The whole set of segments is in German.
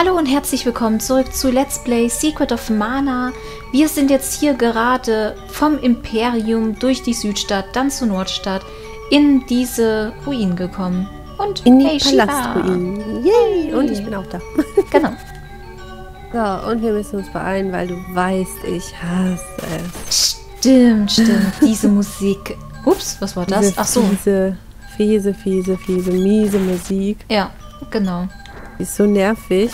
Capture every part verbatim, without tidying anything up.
Hallo und herzlich willkommen zurück zu Let's Play Secret of Mana. Wir sind jetzt hier gerade vom Imperium durch die Südstadt, dann zur Nordstadt, in diese Ruinen gekommen. Und in die hey, Palastruinen. Yay! Und ich bin auch da. Genau. So, und wir müssen uns beeilen, weil du weißt, ich hasse es. Stimmt, stimmt. Diese Musik. Ups, was war das? Diese Ach so. Fiese, fiese, fiese, fiese, miese Musik. Ja, genau. Ist so nervig.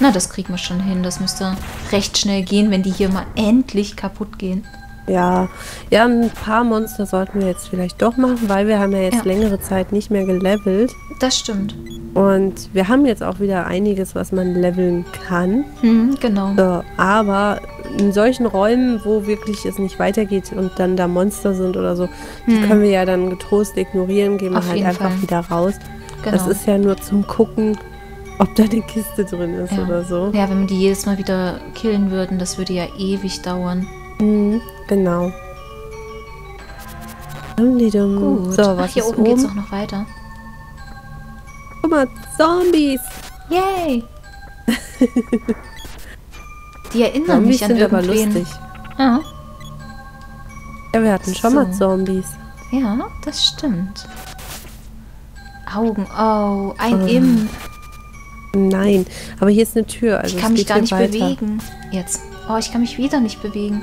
Na, das kriegen wir schon hin. Das müsste recht schnell gehen, wenn die hier mal endlich kaputt gehen. Ja, ja, ein paar Monster sollten wir jetzt vielleicht doch machen, weil wir haben ja jetzt ja. längere Zeit nicht mehr gelevelt. Das stimmt. Und wir haben jetzt auch wieder einiges, was man leveln kann. Mhm, genau. So, aber in solchen Räumen, wo wirklich es nicht weitergeht und dann da Monster sind oder so, mhm. die können wir ja dann getrost ignorieren, gehen wir halt einfach Fall. wieder raus. Genau. Das ist ja nur zum Gucken, ob da eine Kiste drin ist ja. oder so. Ja, wenn wir die jedes Mal wieder killen würden, das würde ja ewig dauern. Mhm, genau. Gut. So, was Ach, hier oben geht's auch noch weiter. Guck mal, Zombies! Yay! Die erinnern Zombies mich an sind irgendwen. aber lustig. Ja. Ja, wir hatten so. schon mal Zombies. Ja, das stimmt. Augen. Oh, ein um, Imp. Nein, aber hier ist eine Tür. Also ich kann mich gar nicht weiter. bewegen. Jetzt. Oh, ich kann mich wieder nicht bewegen.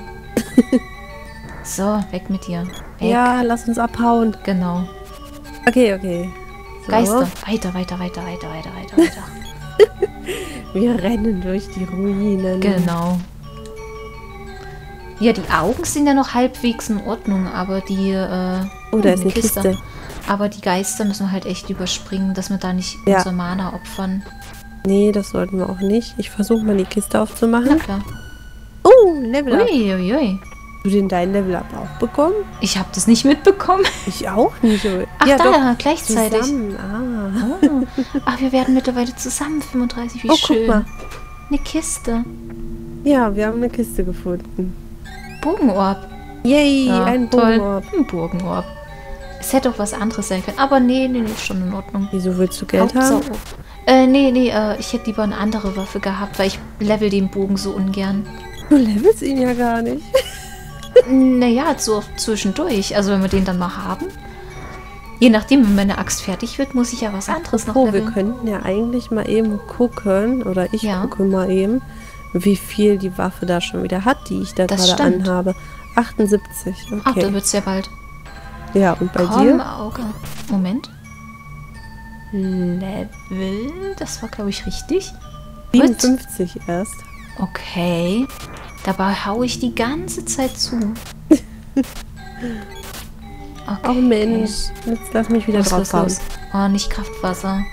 So, weg mit dir. Weg. Ja, lass uns abhauen. Genau. Okay, okay. So. Geister. Weiter, weiter, weiter, weiter, weiter, weiter, weiter. Wir rennen durch die Ruinen. Genau. Ja, die Augen sind ja noch halbwegs in Ordnung, aber die... Äh, oh, da ist eine Kiste. Kiste. Aber die Geister müssen wir halt echt überspringen, dass wir da nicht ja. unser Mana opfern. Nee, das sollten wir auch nicht. Ich versuche mal, die Kiste aufzumachen. Na klar. Oh, Level Up. Uiuiui. Hast du denn dein Level Up auch bekommen? Ich habe das nicht mitbekommen. Ich auch nicht. Ach ja, da, doch. gleichzeitig. Zusammen. Ah. Oh. Ach, wir werden mittlerweile zusammen fünfunddreißig. Wie oh, schön. Guck mal. Eine Kiste. Ja, wir haben eine Kiste gefunden. Bogenorb. Yay, ja, ein Bogenorb. Toll. Ein Bogenorb. Es hätte auch was anderes sein können, aber nee, nee, ist schon in Ordnung. Wieso willst du Geld haben? Äh, nee, nee, äh, ich hätte lieber eine andere Waffe gehabt, weil ich level den Bogen so ungern. Du levelst ihn ja gar nicht. Naja, so zwischendurch, also wenn wir den dann mal haben. Je nachdem, wenn meine Axt fertig wird, muss ich ja was anderes noch leveln. Wir könnten ja eigentlich mal eben gucken, oder ich ja. gucke mal eben, wie viel die Waffe da schon wieder hat, die ich da das gerade stimmt. anhabe. achtundsiebzig, okay. Ach, dann wird's ja bald. Ja, und bei Komm, dir? Auge. Moment. Level, das war, glaube ich, richtig. siebenundfünfzig Mit? erst. Okay. Dabei hau ich die ganze Zeit zu. Okay. Oh Mensch, jetzt lass mich wieder drauf hauen. Oh, nicht Kraftwasser.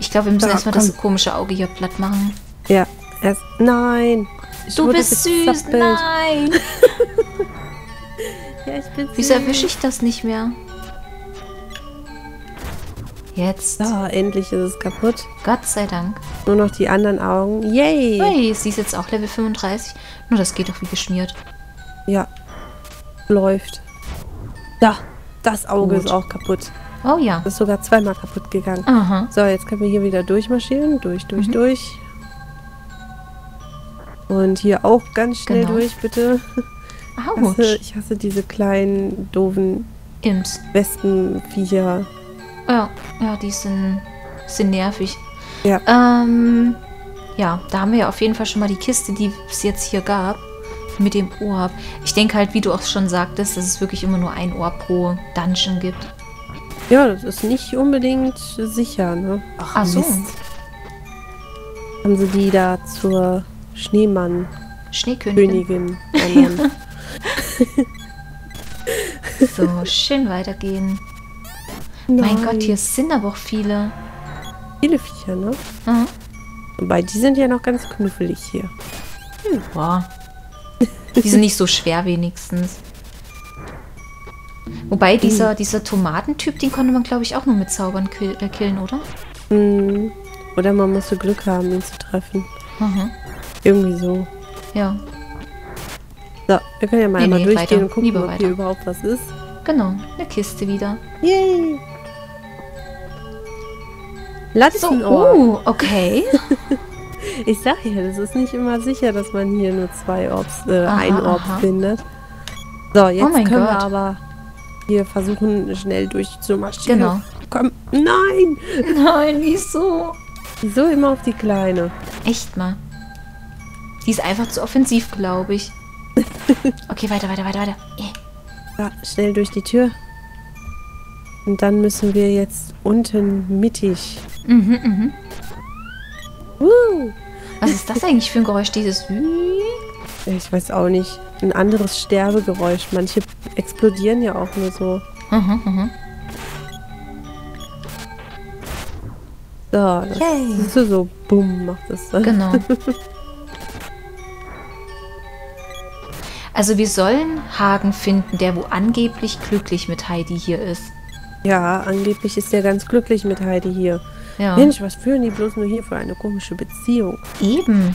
Ich glaube, wir müssen ja, erstmal das komische Auge hier platt machen. Ja, erst. Nein. Ich du bist süß, zappelt. nein. Ja, ich bin Wieso erwische ich das nicht mehr? Jetzt. Oh, endlich ist es kaputt. Gott sei Dank. Nur noch die anderen Augen. Yay! Hey, sie ist jetzt auch Level fünfunddreißig. Nur das geht doch wie geschmiert. Ja. Läuft. Da. Das Auge Gut. ist auch kaputt. Oh ja. Ist sogar zweimal kaputt gegangen. Aha. So, jetzt können wir hier wieder durchmarschieren. Durch, durch, mhm. durch. Und hier auch ganz schnell genau. durch, bitte. Ich hasse, ich hasse diese kleinen, doofen Imps. Wespenviecher. Ja, ja, die sind, sind nervig. Ja. Ähm, ja, da haben wir ja auf jeden Fall schon mal die Kiste, die es jetzt hier gab, mit dem Orb. Ich denke halt, wie du auch schon sagtest, dass es wirklich immer nur ein Orb pro Dungeon gibt. Ja, das ist nicht unbedingt sicher, ne? Ach, Ach so. Haben sie die da zur Schneemann? Schneekönigin. Königin. So, schön weitergehen. Nein. Mein Gott, hier sind aber auch viele. Viele Viecher, ne? Mhm. Wobei, die sind ja noch ganz knuffelig hier. Hm. Boah. Die sind nicht so schwer wenigstens. Wobei, dieser, mhm. dieser Tomatentyp, den konnte man, glaube ich, auch nur mit Zaubern kill äh, killen, oder? Mhm. Oder man musste Glück haben, ihn zu treffen. Mhm. Irgendwie so. Ja. So, wir können ja mal nee, einmal nee, durchgehen weiter. und gucken, Lieber ob weiter. hier überhaupt was ist. Genau, eine Kiste wieder. Yay! Latzenohr. Oh, okay. Ich sag ja, das ist nicht immer sicher, dass man hier nur zwei Orbs, äh, aha, ein Orb aha. findet. So, jetzt oh können Gott. wir aber hier versuchen, schnell durchzumarschieren. Genau. Komm, nein! Nein, wieso? Wieso immer auf die Kleine? Echt mal. Die ist einfach zu offensiv, glaube ich. Okay, weiter, weiter, weiter, weiter. Yeah. Ja, schnell durch die Tür. Und dann müssen wir jetzt unten mittig. Mhm, mhm. Woo. Was ist das eigentlich für ein Geräusch, dieses? Ich weiß auch nicht. Ein anderes Sterbegeräusch. Manche explodieren ja auch nur so. Mhm, mhm. So, das ist so, so bumm macht das dann. Genau. Also wir sollen Hagen finden, der wo angeblich glücklich mit Heidi hier ist. Ja, angeblich ist der ganz glücklich mit Heidi hier. Ja. Mensch, was führen die bloß nur hier für eine komische Beziehung? Eben.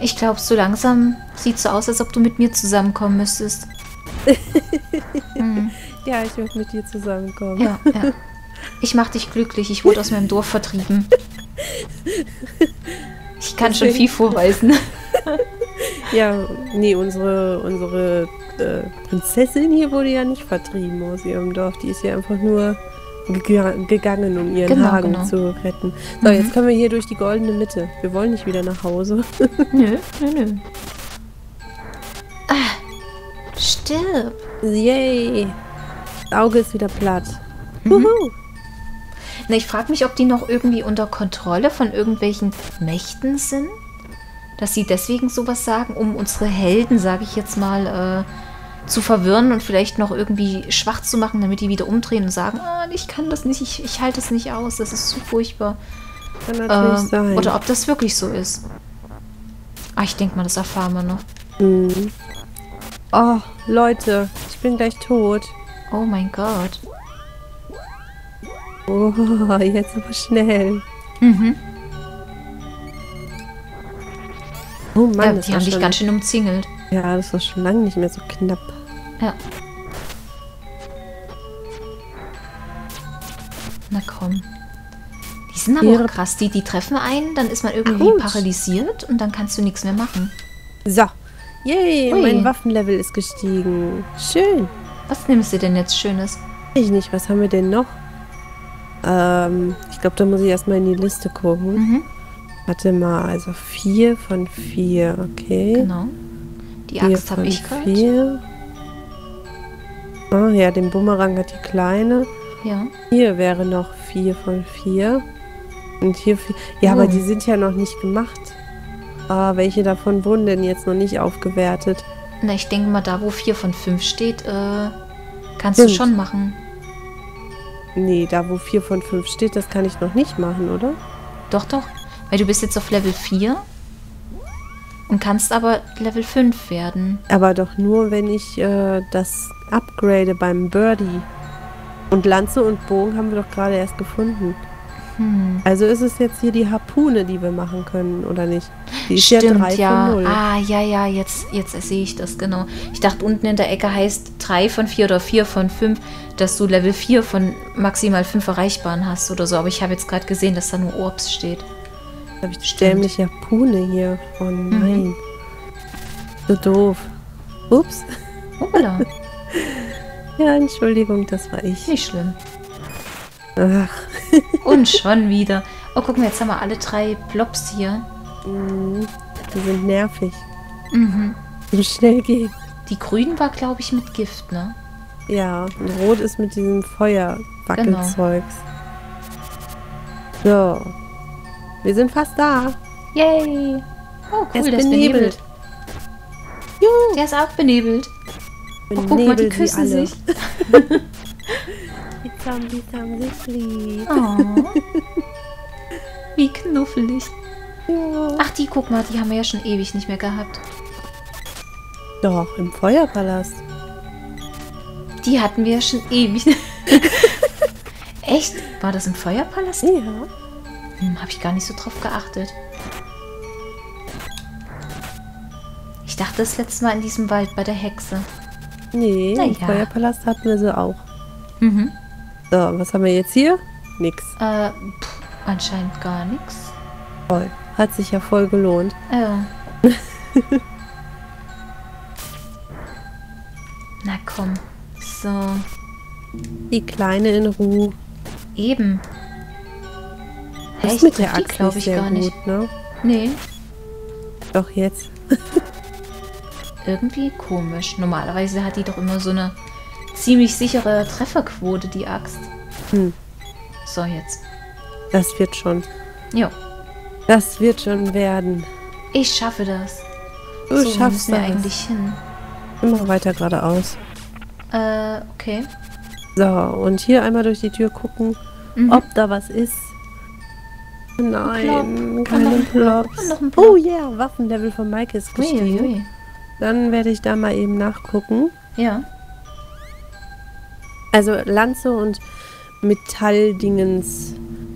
Ich glaube, so langsam sieht es so aus, als ob du mit mir zusammenkommen müsstest. Hm. Ja, ich würde mit dir zusammenkommen. Ja, ja. Ich mach dich glücklich. Ich wurde aus meinem Dorf vertrieben. Ich kann schon viel vorweisen. Ja, nee, unsere, unsere äh, Prinzessin hier wurde ja nicht vertrieben aus ihrem Dorf. Die ist ja einfach nur geg gegangen, um ihren genau, Hagen genau. zu retten. So, mhm. jetzt können wir hier durch die goldene Mitte. Wir wollen nicht wieder nach Hause. Nö, nö, nö. Ah, stirb. Yay. Das Auge ist wieder platt. Mhm. Wuhu. Na, ich frage mich, ob die noch irgendwie unter Kontrolle von irgendwelchen Mächten sind, dass sie deswegen sowas sagen, um unsere Helden, sage ich jetzt mal, äh, zu verwirren und vielleicht noch irgendwie schwach zu machen, damit die wieder umdrehen und sagen, ah, ich kann das nicht, ich, ich halte es nicht aus, das ist zu furchtbar. Kann natürlich ähm, sein. Oder ob das wirklich so ist. Ah, ich denke mal, das erfahren wir noch. Mhm. Oh, Leute, ich bin gleich tot. Oh mein Gott. Oh, jetzt aber schnell. Mhm. Oh Mann, ja, die das haben dich ganz schön umzingelt. Ja, das war schon lange nicht mehr so knapp. Ja. Na komm. Die sind aber Ihre... auch krass. Die, die treffen einen, dann ist man irgendwie Ach, paralysiert und dann kannst du nichts mehr machen. So. Yay, Ui. mein Waffenlevel ist gestiegen. Schön. Was nimmst du denn jetzt Schönes? Ich nicht. Was haben wir denn noch? Ähm, ich glaube, da muss ich erstmal in die Liste gucken. Mhm. Warte mal, also vier von vier, okay. Genau. Die Axt habe ich gerade. Ah ja, den Bumerang hat die Kleine. Ja. Hier wäre noch vier von vier. Und hier vier. Ja, oh. aber die sind ja noch nicht gemacht. Ah, welche davon wurden denn jetzt noch nicht aufgewertet? Na, ich denke mal, da wo vier von fünf steht, äh, kannst Stimmt. du schon machen. Nee, da wo vier von fünf steht, das kann ich noch nicht machen, oder? Doch, doch. Weil du bist jetzt auf Level vier und kannst aber Level fünf werden. Aber doch nur, wenn ich äh, das upgrade beim Birdie. Und Lanze und Bogen haben wir doch gerade erst gefunden. Hm. Also ist es jetzt hier die Harpune, die wir machen können, oder nicht? Die ist Stimmt, ja drei von null. Ah, ja, ja, jetzt, jetzt sehe ich das, genau. Ich dachte, unten in der Ecke heißt drei von vier oder vier von fünf, dass du Level vier von maximal fünf erreichbaren hast oder so. Aber ich habe jetzt gerade gesehen, dass da nur Orbs steht. Habe ich die dämliche Harpune hier. Oh nein. Mhm. So doof. Ups. Hoppla. Ja, Entschuldigung, das war ich. Nicht schlimm. Ach. Und schon wieder. Oh, guck mal, jetzt haben wir alle drei Blobs hier. Mhm. Die sind nervig. Mhm. So schnell geht. Die grünen war, glaube ich, mit Gift, ne? Ja, und rot ist mit diesem Feuerwackelzeugs. Genau. So. Wir sind fast da. Yay. Oh, cool, der ist benebelt. Juhu. Der ist auch benebelt. Oh, guck mal, die küssen sich. Die Zombies haben sich lieb. Oh. Wie knuffelig. Ja. Ach, die, guck mal, die haben wir ja schon ewig nicht mehr gehabt. Doch, im Feuerpalast. Die hatten wir ja schon ewig. Echt? War das im Feuerpalast? Ja. Hm, habe ich gar nicht so drauf geachtet. Ich dachte das letzte Mal in diesem Wald bei der Hexe. Nee, naja. Im Feuerpalast hatten wir sie auch. Mhm. So, was haben wir jetzt hier? Nix. Äh, pff, Anscheinend gar nichts. Voll. Hat sich ja voll gelohnt. Ja. Na komm. So. Die Kleine in Ruhe. Eben. Das mit der Axt glaube ich gar nicht. Gut, ne? Nee. Doch jetzt. Irgendwie komisch. Normalerweise hat die doch immer so eine ziemlich sichere Trefferquote, die Axt. Hm. So, jetzt. Das wird schon. Jo. Das wird schon werden. Ich schaffe das. Du so, schaffst das. Eigentlich hin. Immer weiter geradeaus. Äh, okay. So, und hier einmal durch die Tür gucken, mhm. ob da was ist. Nein, keine Plops. Oh ja, yeah, Waffenlevel von Mike ist gestiegen. Ui, ui, ui. Dann werde ich da mal eben nachgucken. Ja. Also Lanze und Metalldingens.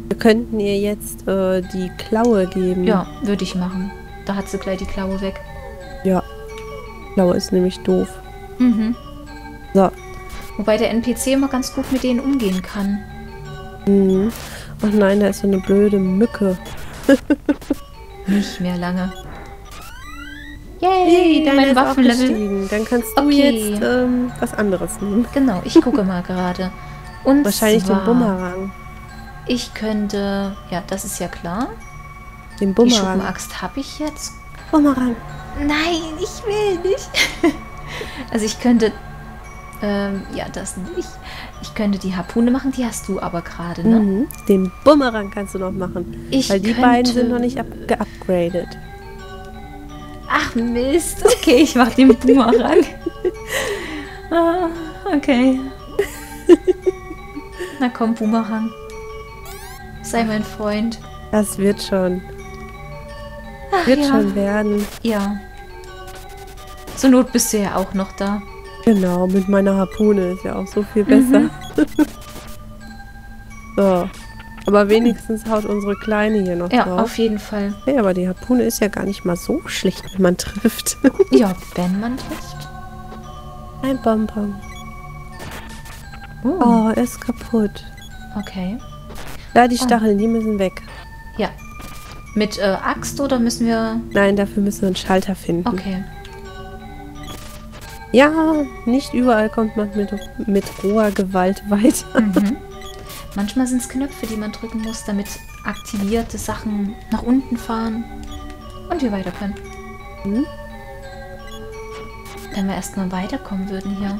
Wir könnten ihr jetzt äh, die Klaue geben. Ja, würde ich machen. Da hat sie gleich die Klaue weg. Ja. Klaue ist nämlich doof. Mhm. So. Wobei der N P C immer ganz gut mit denen umgehen kann. Mhm. Ach nein, da ist so eine blöde Mücke. Nicht mehr lange. Yay, hey, mein Waffenlevel. Dann kannst du okay. jetzt ähm, was anderes nehmen. Genau, ich gucke mal gerade. Und wahrscheinlich zwar, den Bumerang. Ich könnte... Ja, das ist ja klar. Den Bumerang. Die Schuppenaxt habe ich jetzt. Bumerang. Nein, ich will nicht. Also ich könnte... Ähm, ja, das nicht. Ich könnte die Harpune machen, die hast du aber gerade, ne? Mhm. Den Bumerang kannst du noch machen. Ich weil die könnte... beiden sind noch nicht geupgradet. Ach Mist. Okay, ich mach den Bumerang. Ah, okay. Na komm, Bumerang. Sei mein Freund. Das wird schon. Ach, wird ja. schon werden. Ja. Zur Not bist du ja auch noch da. Genau, mit meiner Harpune ist ja auch so viel besser. Mhm. So. Aber wenigstens haut unsere Kleine hier noch ja, drauf. Ja, auf jeden Fall. Hey, aber die Harpune ist ja gar nicht mal so schlecht, wenn man trifft. Ja, wenn man trifft. Ein Bonbon. Uh. Oh, er ist kaputt. Okay. Ja, die Stacheln, oh. die müssen weg. Ja. Mit äh, Axt oder müssen wir... Nein, dafür müssen wir einen Schalter finden. Okay. Ja, nicht überall kommt man mit, mit roher Gewalt weiter. Mhm. Manchmal sind es Knöpfe, die man drücken muss, damit aktivierte Sachen nach unten fahren und wir weiter können. Mhm. Wenn wir erstmal weiterkommen würden hier.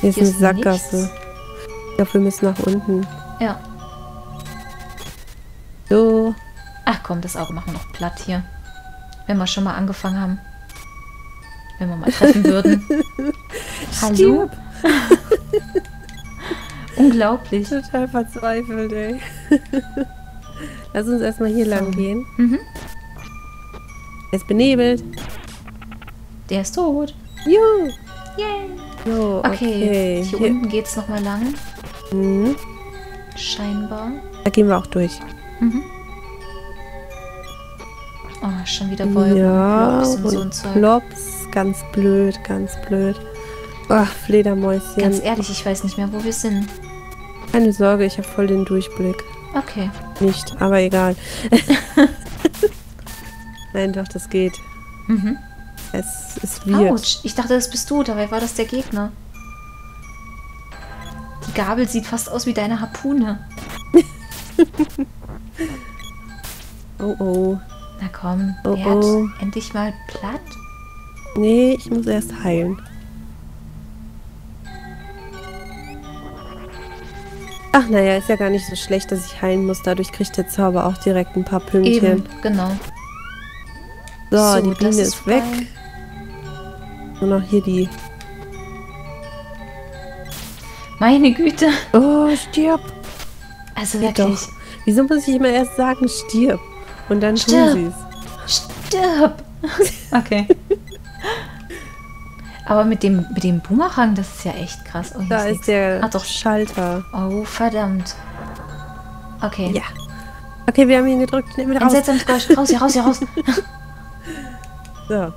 Hier, hier ist eine Sackgasse. Nichts. Ich glaube, wir müssen nach unten. Ja. So. Ach komm, das Auge machen wir noch platt hier. Wenn wir schon mal angefangen haben. Wenn wir mal treffen würden. Hallo? Unglaublich. Total verzweifelt, ey. Lass uns erstmal hier so. lang gehen. Mhm. Er ist benebelt. Der ist tot. Juhu. Yay. So, okay. okay. Hier, hier unten geht's nochmal lang. Mhm. Scheinbar. Da gehen wir auch durch. Mhm. Oh, schon wieder Wolken. Ja, Plops und, und so ein Zeug. Plops, ganz blöd, ganz blöd. Ach, Fledermäuschen. Ganz ehrlich, ich weiß nicht mehr, wo wir sind. Keine Sorge, ich habe voll den Durchblick. Okay. Nicht, aber egal. Nein, doch, das geht. Mhm. Es ist weird. Autsch, ich dachte, das bist du, dabei war das der Gegner. Die Gabel sieht fast aus wie deine Harpune. Oh, oh. Na komm, oh, werd oh. endlich mal platt. Nee, ich muss erst heilen. Ach naja, ist ja gar nicht so schlecht, dass ich heilen muss. Dadurch kriegt der Zauber auch direkt ein paar Pünktchen. Eben, genau. So, so die Biene ist, ist weg. Nur noch hier die... Meine Güte. Oh, stirb. Also wirklich. Ja, doch. Wieso muss ich immer erst sagen, stirb? Und dann tun sie es. Stirb! Okay. Aber mit dem, mit dem Bumerang, das ist ja echt krass. Oh, da ist nix. der ah, doch. Schalter. Oh, verdammt. Okay. Ja. Okay, wir haben ihn gedrückt. Nehmen wir raus. Raus hier, raus hier, raus. So.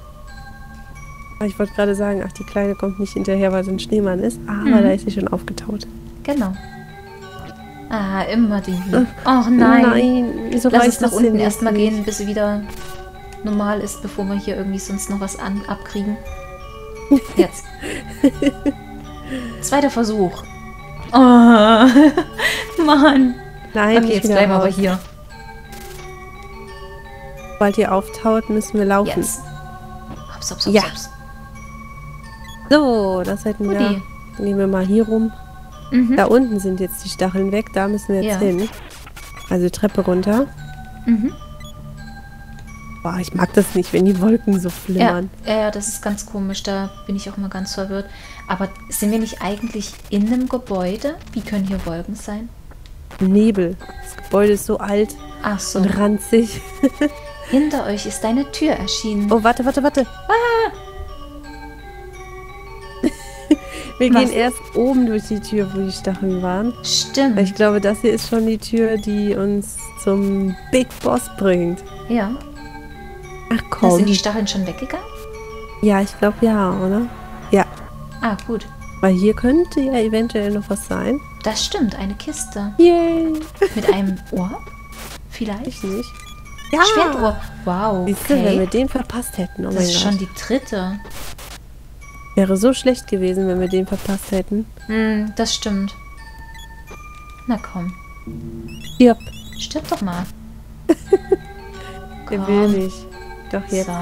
Ich wollte gerade sagen, ach, die Kleine kommt nicht hinterher, weil sie ein Schneemann ist. Aber mhm. da ist sie schon aufgetaut. Genau. Ah, immer die Wien. Ach nein. Nein. Wieso lass uns nach unten erstmal gehen, bis sie wieder normal ist, bevor wir hier irgendwie sonst noch was an abkriegen. Jetzt. Zweiter Versuch. Oh, Mann. Nein, okay, jetzt bleiben wir aber hier. Sobald ihr auftaut, müssen wir laufen. Jetzt. Hops, hops, hops, ja. Hops. So, das hätten wir. Nehmen wir mal hier rum. Mhm. Da unten sind jetzt die Stacheln weg. Da müssen wir jetzt ja hin. Also Treppe runter. Mhm. Boah, ich mag das nicht, wenn die Wolken so flimmern. Ja, ja, das ist ganz komisch. Da bin ich auch mal ganz verwirrt. Aber sind wir nicht eigentlich in einem Gebäude? Wie können hier Wolken sein? Nebel. Das Gebäude ist so alt. Ach so. Und ranzig. Hinter euch ist eine Tür erschienen. Oh, warte, warte, warte. Ah! Wir was? Gehen erst oben durch die Tür, wo die Stacheln waren. Stimmt. Ich glaube, das hier ist schon die Tür, die uns zum Big Boss bringt. Ja. Ach komm. Da sind die Stacheln schon weggegangen? Ja, ich glaube ja, oder? Ja. Ah, gut. Weil hier könnte ja eventuell noch was sein. Das stimmt, eine Kiste. Yay. Mit einem Orb? Vielleicht? Ich nicht. Ja. Schwertrohr. Wow, okay. Siehste, wenn wir den verpasst hätten. Oh das mein ist Gott. Schon die dritte. Wäre so schlecht gewesen, wenn wir den verpasst hätten. Hm, das stimmt. Na komm. Yep. Stirb doch mal. Der will nicht. Doch jetzt. So.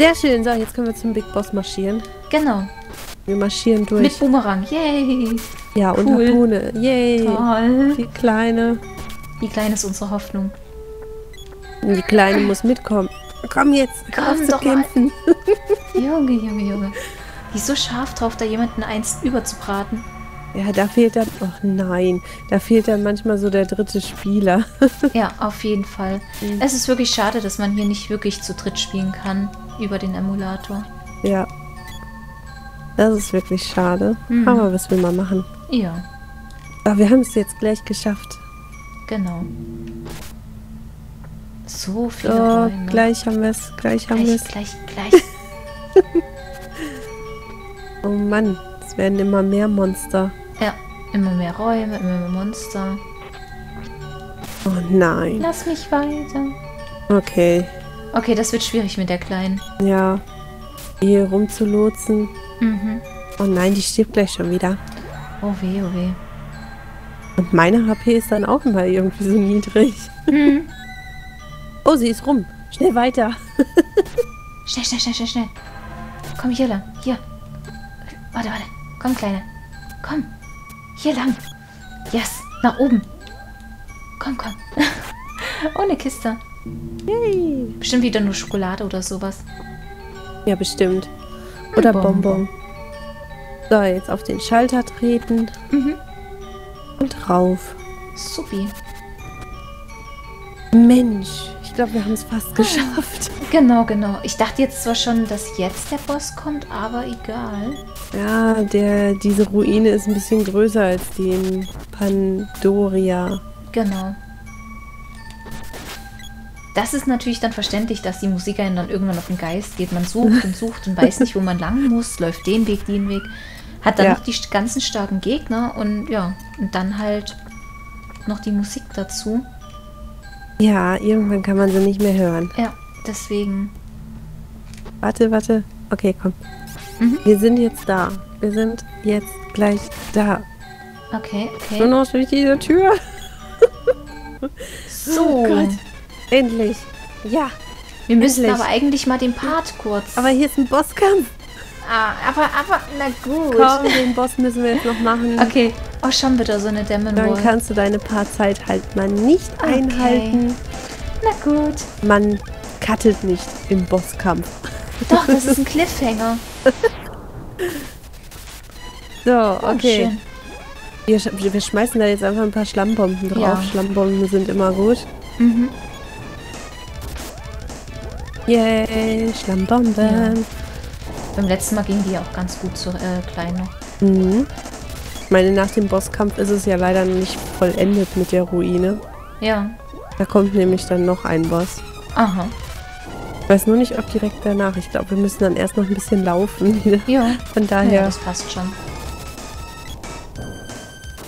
Sehr schön. So, jetzt können wir zum Big Boss marschieren. Genau. Wir marschieren durch. Mit Boomerang. Yay. Ja, cool. Und Harpune. Yay. Toll. Die Kleine. Die Kleine ist unsere Hoffnung. Die Kleine muss mitkommen. Komm jetzt, komm zu kämpfen. Junge, Junge, Junge. Die ist so scharf drauf, da jemanden eins überzubraten. Ja, da fehlt dann... Ach nein, da fehlt dann manchmal so der dritte Spieler. Ja, auf jeden Fall. Mhm. Es ist wirklich schade, dass man hier nicht wirklich zu dritt spielen kann über den Emulator. Ja, das ist wirklich schade. Mhm. Aber was will man machen? Ja. Aber wir haben es jetzt gleich geschafft. Genau. So viele oh, Bäume. Gleich haben wir es, gleich haben wir es. Gleich, gleich, gleich. Oh Mann, es werden immer mehr Monster. Ja, immer mehr Räume, immer mehr Monster. Oh nein. Lass mich weiter. Okay. Okay, das wird schwierig mit der Kleinen. Ja, hier rumzulotsen. Mhm. Oh nein, die stirbt gleich schon wieder. Oh weh, oh weh. Und meine H P ist dann auch mal irgendwie so niedrig. Mhm. Oh, sie ist rum. Schnell weiter. Schnell, schnell, schnell, schnell, schnell. Komm hier lang. Hier. Warte, warte. Komm, Kleine. Komm. Hier lang. Yes. Nach oben. Komm, komm. Ohne Kiste. Yay. Bestimmt wieder nur Schokolade oder sowas. Ja, bestimmt. Oder hm, Bonbon. Bonbon. So, jetzt auf den Schalter treten. Mhm. Und rauf. Supi. Mensch. Ich glaube, wir haben es fast geschafft. Genau, genau. Ich dachte jetzt zwar schon, dass jetzt der Boss kommt, aber egal. Ja, der, diese Ruine ist ein bisschen größer als die in Pandoria. Genau. Das ist natürlich dann verständlich, dass die Musik einem dann irgendwann auf den Geist geht. Man sucht und sucht und weiß nicht, wo man lang muss, läuft den Weg, den Weg. Hat dann ja noch die ganzen starken Gegner und ja, und dann halt noch die Musik dazu. Ja, irgendwann kann man sie nicht mehr hören. Ja, deswegen. Warte, warte. Okay, komm. Mhm. Wir sind jetzt da. Wir sind jetzt gleich da. Okay, okay. Nur noch durch diese Tür. So. Oh Gott. Endlich. Ja. Wir müssen endlich. Aber eigentlich mal den Part kurz. Aber hier ist ein Bosskampf. Ah, aber, aber, na gut. Komm, den Boss müssen wir jetzt noch machen. Okay. Oh, schon bitte so eine Demon Wall. Dann kannst du deine Paarzeit halt mal nicht okay. einhalten. Na gut. Man cuttet nicht im Bosskampf. Doch, das ist ein Cliffhanger. So, okay. Oh, wir, sch wir schmeißen da jetzt einfach ein paar Schlammbomben drauf. Ja. Schlammbomben sind immer gut. Mhm. Yay, Schlammbomben. Ja. Beim letzten Mal ging die auch ganz gut zu äh, klein noch. Mhm. Ich meine, nach dem Bosskampf ist es ja leider nicht vollendet mit der Ruine. Ja. Da kommt nämlich dann noch ein Boss. Aha. Ich weiß nur nicht, ob direkt danach. Ich glaube, wir müssen dann erst noch ein bisschen laufen. Ja. Von daher. Ja, das passt schon.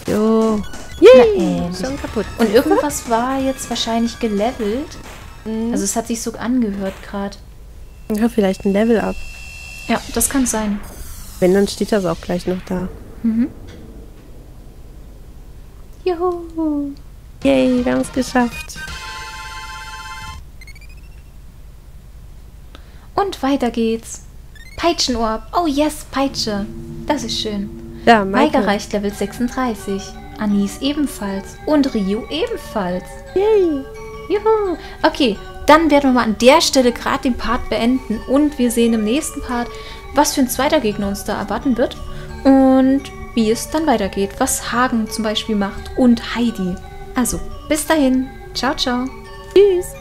Jo. Yay! Na, schon kaputt. Und irgendwas war jetzt wahrscheinlich gelevelt. Mhm. Also es hat sich so angehört gerade. Ja, vielleicht ein Level-Up. Ja, das kann sein. Wenn, dann steht das auch gleich noch da. Mhm. Juhu! Yay, wir haben es geschafft. Und weiter geht's. Peitschenorb. Oh yes, Peitsche. Das ist schön. Ja, Maika reicht Level sechsunddreißig. Anis ebenfalls. Und Rio ebenfalls. Yay. Juhu. Okay, dann werden wir mal an der Stelle gerade den Part beenden. Und wir sehen im nächsten Part, was für ein zweiter Gegner uns da erwarten wird. Und wie es dann weitergeht. Was Hagen zum Beispiel macht und Heidi. Also, bis dahin. Ciao, ciao. Tschüss.